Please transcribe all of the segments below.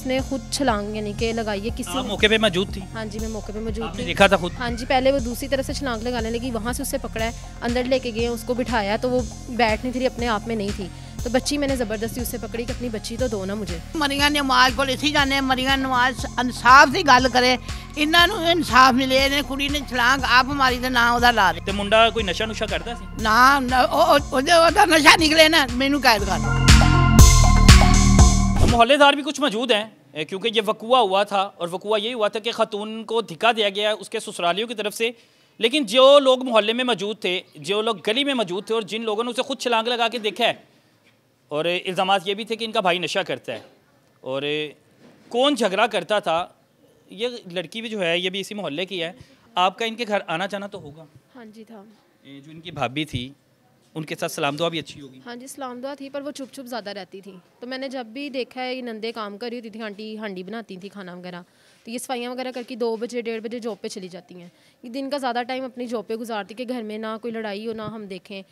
उसने खुद छलांग यानी कि लगाई है। किसी मौके पे मौजूद थी? हाँ जी, मैं मौके पे मौजूद थी, देखा था खुद। हाँ जी, पहले वो दूसरी तरफ से छलांग लगाने लगी, वहाँ से उससे पकड़ा है, अंदर लेके गए, उसको बिठाया तो वो बैठ नहीं थी, अपने आप में नहीं थी, तो बच्ची मैंने ज़बरदस्ती उससे पकड़ी कि अपनी बच्ची तो दो ना मुझे। मरियम नवाज को इसी जाने, मरियम नवाज इंसाफ की गल करे, इन्होंने इंसाफ मिले, इन्हें कुड़ी ने छलांग आप हमारी तो ना उधर ला रहे। मुंडा कोई नशा नुशा करता सी? ना नशा निकले ना, मैनू कैद कर। मोहल्लेदार भी कुछ मौजूद हैं क्योंकि ये वकूआ हुआ था और वकूआ यही हुआ था कि ख़ातून को धिक्का दिया गया उसके ससुरालियों की तरफ से, लेकिन जो लोग मोहल्ले में मौजूद थे, जो लोग गली में मौजूद थे और जिन लोगों ने उसे खुद छलांग लगा के देखा है, और इल्ज़ाम ये भी थे कि इनका भाई नशा करता है और कौन झगड़ा करता था। ये लड़की भी जो है ये भी इसी मोहल्ले की है। आपका इनके घर आना जाना तो होगा? हाँ जी था। जो इनकी भाभी थी उनके साथ सलाम दुआ भी अच्छी होगी? हाँ जी, सलाम दुआ थी, पर वो चुप चुप ज़्यादा रहती थी, तो मैंने जब भी देखा है ये नंदे काम कर रही होती थी, आंटी हांडी बनाती थी खाना वगैरह, तो ये सफाइयाँ वगैरह करके 2 बजे 1:30 बजे जॉब पे चली जाती हैं। ये दिन का ज़्यादा टाइम अपनी जॉब पे गुजारती कि घर में ना कोई लड़ाई हो ना हम देखें,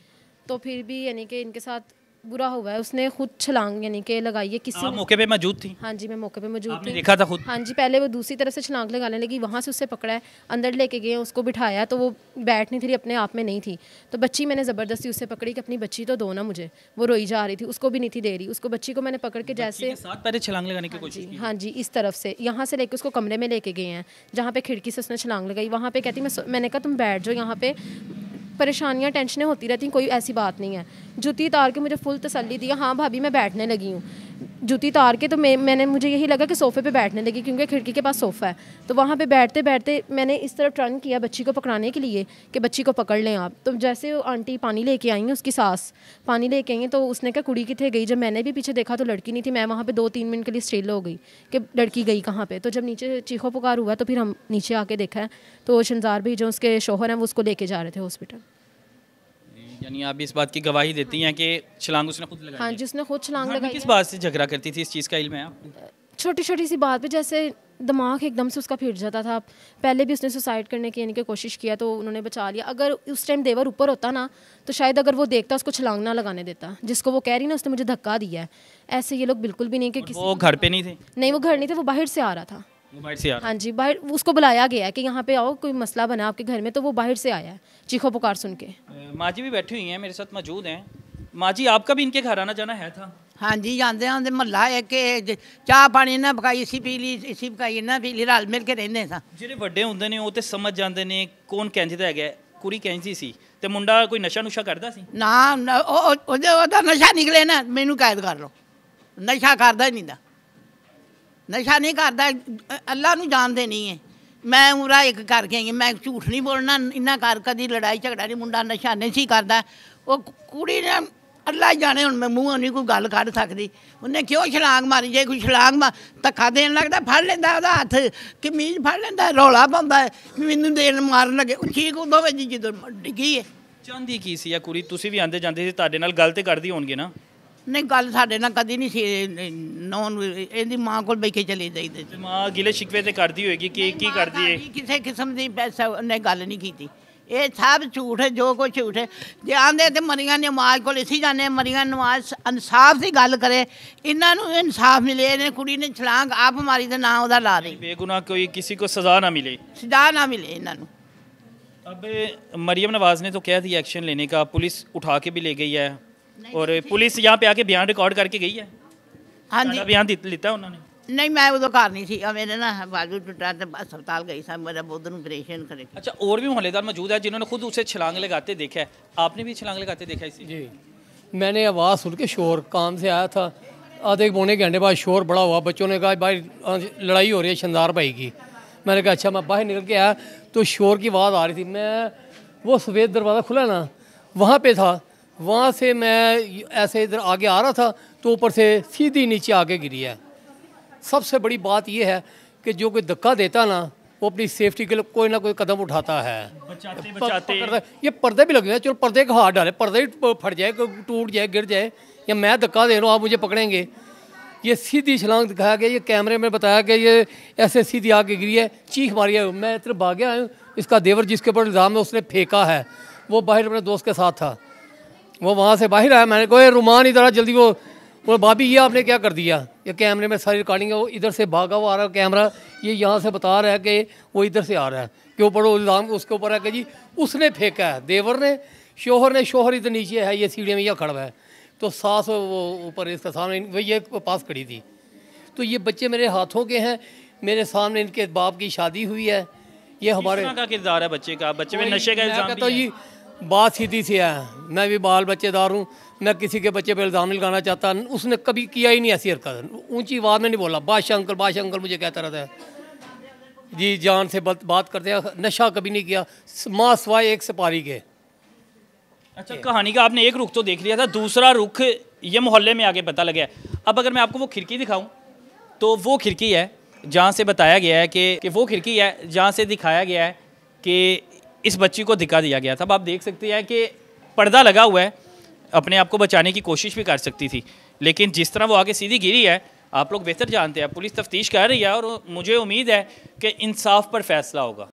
तो फिर भी यानी कि इनके साथ बुरा हुआ है। उसने खुद छलांग यानी कि लगाई है। किसी मौके पे मौजूद थी? हाँ जी, मैं मौके पे मौजूद थी, देखा था खुद। हाँ जी, पहले वो दूसरी तरफ से छलांग लगाने लगी, वहाँ से उससे पकड़ा है, अंदर लेके गए, उसको बिठाया तो वो बैठ नहीं थी, अपने आप में नहीं थी, तो बच्ची मैंने ज़बरदस्ती उससे पकड़ी कि अपनी बच्ची तो दो ना मुझे। वो रोई जा रही थी, उसको भी नहीं थी दे रही, उसको बच्ची को मैंने पकड़ के जैसे पहले छलांग लगाने की कोशिश की। हाँ जी, इस तरफ से यहाँ से लेके उसको कमरे में लेके गए हैं, जहाँ पे खिड़की से उसने छलांग लगाई, वहाँ पे कहती मैंने कहा तुम बैठ जाओ, यहाँ पे परेशानियाँ टेंशनें होती रहती, कोई ऐसी बात नहीं है। जूती उतार के मुझे फुल तसल्ली दी, हाँ भाभी मैं बैठने लगी हूँ, जूती उतार के तो मैंने मुझे यही लगा कि सोफ़े पे बैठने लगी, क्योंकि खिड़की के पास सोफ़ा है, तो वहाँ पे बैठते बैठते मैंने इस तरफ टर्न किया बच्ची को पकड़ाने के लिए कि बच्ची को पकड़ लें आप, तो जैसे आंटी पानी लेके आई हैं, उसकी सास पानी लेके आई हैं, तो उसने कहा कुड़ी किथे गई, जब मैंने भी पीछे देखा तो लड़की नहीं थी। मैं वहाँ पर 2-3 मिनट के लिए स्टिल हो गई कि लड़की गई कहाँ पर, तो जब नीचे चीखो पुकार हुआ तो फिर हम नीचे आके देखा है तो शंजार भाई जो उसके शोहर हैं वो उसको लेके जा रहे थे हॉस्पिटल। यानी आप इस बात की गवाही देती हैं कि छलांग उसने खुद लगाई? हाँ जी, उसने खुद छलांग लगाई। किस बात से झगड़ा करती थी, इस चीज़ का इल्म है आपको? छोटी छोटी सी बात पे, जैसे दिमाग एकदम से उसका फिर जाता था। पहले भी उसने सुसाइड करने की यानी कि कोशिश किया तो उन्होंने बचा लिया, अगर उस टाइम देवर ऊपर होता ना तो शायद अगर वो देखता उसको छलांग ना लगाने देता, जिसको वो कह रही ना उसने मुझे धक्का दिया है। ऐसे ये लोग बिल्कुल भी नहीं कि वो घर पे नहीं थे। नहीं, वो घर नहीं थे, वो बाहर से आ रहा था। हाँ जी, बाहर उसको बुलाया गया है कि यहाँ पे आओ, कोई मसला बना आपके घर में, तो वो बाहर से आया है चीखो पुकार सुन के। माँ जी भी बैठी हुई हैं, मेरे साथ मौजूद हैं। माँ जी, आपका भी इनके घर आना जाना है था? हाँ जी, जाते आते महला है कि चाह पानी इन्हें पकाई, इसी पी ली, इसी पकाई इन्हें पी ली, रल मिल के रहने सा। जेडे व्डे होंगे ने वो तो समझ जाते हैं कौन कहता है। कुड़ी कहती सी तो मुंडा कोई नशा नुशा करता सी? ना, नशा निकले ना, मैनू कैद कर लो, नशा करता ही नहीं था, नशा नहीं करता, अल्लाह नू जानते नहीं है। मैं उमरा एक करके आई, मैं झूठ नहीं बोलना, इन्ना घर कभी लड़ाई झगड़ा नहीं, मुंडा नशा नहीं करता। वो कुड़ी ने अल्लाह जाने, हुण मैं मूँह नहीं कोई गल कर सकती, उन्हें क्यों छलांग मारी। जे कोई छलांग धक्का देन लगता फड़ लेंदा, उहदा हथ कमीज फड़ लेंदा, रौला पांदा है मैनू देन मारन लगे, ठीक उदों वजी जदों डिग्गी है। चाहती की सी आ कुड़ी? तुसीं भी आंदे जांदे सी, तुहाडे नाल गल ते करदी होणगे ना? नहीं, गल साढ़े ना कदी नहीं सी, नौन इहदी मां कोल बैठे चली जाईदे, मां गिले शिकवे ते करदी होएगी कि की करदी है, किसी किस्म दी पैसा ने गल नहीं कीती। ये सब झूठ है, जो कुछ झूठ है। जे आंदे ते मरियम नवाज कोल इसी जाने, मरियम नवाज इंसाफ की गल करे, इन्होंने इंसाफ मिले, इन्हें कुड़ी ने छलांग आप मारी ते ना उहदा ला रही, बेगुनाह कोई किसी को सजा ना मिले, सजा ना मिले इन्होंने। अब मरियम नवाज ने तो कह दिया एक्शन लेने का, पुलिस उठा के भी ले गई है और पुलिस यहाँ पे आके बयान रिकॉर्ड करके गई है। हाँ जी, बयान लेता उन्होंने? नहीं, मैं उदो घर नहीं थी, मेरे ना बाजू टुटा तो अस्पताल गई साहब, मेरा बहुत ऑपरेशन करे। अच्छा, और भी मोहल्लेदार मौजूद है जिन्होंने खुद उसे छलांग लगाते देखा है, आपने भी छलांग लगाते देखा है? जी, मैंने आवाज़ सुन के शोर, काम से आया था, आधे पौने घंटे बाद शोर बड़ा हुआ, बच्चों ने कहा भाई लड़ाई हो रही है शंदार भाई की। मैंने कहा अच्छा, मैं बाहर निकल के आया तो शोर की आवाज़ आ रही थी, मैं वो सफ़ेद दरवाज़ा खुला ना वहाँ पर था, वहाँ से मैं ऐसे इधर आगे आ रहा था तो ऊपर से सीधी नीचे आके गिरी है। सबसे बड़ी बात यह है कि जो कोई धक्का देता ना वो अपनी सेफ्टी के लिए कोई ना कोई कदम उठाता है, बचाते। ये पर्दे भी लगे हैं, चलो पर्दे का हाथ डाले, पर्दे ही फट जाए, टूट जाए, गिर जाए, या मैं धक्का दे रहा हूँ आप मुझे पकड़ेंगे। ये सीधी छलांग दिखाया गया, ये कैमरे में बताया गया, ये ऐसे सीधी आके गिरी है, चीख मारी है। मैं इधर भागे आया हूँ, इसका देवर जिसके ऊपर इल्ज़ाम है उसने फेंका है, वो बाहर अपने दोस्त के साथ था, वो वहाँ से बाहर आया, मैंने कहा रुमान इधर जल्दी, वो और भाभी ये आपने क्या कर दिया, ये कैमरे में सारी रिकॉर्डिंग है, वो इधर से भागा हुआ आ रहा है कैमरा, ये यहाँ से बता रहा है कि वो इधर से आ रहा है के ऊपर वो इल्ज़ाम उसके ऊपर है कि जी उसने फेंका है, देवर ने, शोहर इधर नीचे है, ये सीढ़ी में यह खड़ा है, तो सास वो ऊपर इसका सामने वही एक पास खड़ी थी। तो ये बच्चे मेरे हाथों के हैं, मेरे सामने इनके बाप की शादी हुई है। ये हमारे का किरदार है बच्चे का, बच्चे में नशे का इल्ज़ाम कहता जी बात सीधी सी है, मैं भी बाल बच्चेदार हूँ, मैं किसी के बच्चे पे इल्ज़ाम नहीं लगाना चाहता, उसने कभी किया ही नहीं ऐसी हरकत। ऊंची आवाज़ में नहीं बोला, बादशाह अंकल मुझे कहता रहता है जी, जान से बात करते हैं, नशा कभी नहीं किया माँ सवाए एक सिपाही के। अच्छा, कहानी का आपने एक रुख तो देख लिया था, दूसरा रुख ये मोहल्ले में आके पता लगा। अब अगर मैं आपको वो खिड़की दिखाऊँ तो वो खिड़की है जहाँ से बताया गया है कि वो खिड़की है जहाँ से दिखाया गया है कि इस बच्ची को धिक्का दिया गया था। अब आप देख सकते हैं कि पर्दा लगा हुआ है, अपने आप को बचाने की कोशिश भी कर सकती थी, लेकिन जिस तरह वो आगे सीधी गिरी है आप लोग बेहतर जानते हैं। पुलिस तफ्तीश कर रही है और मुझे उम्मीद है कि इंसाफ पर फैसला होगा।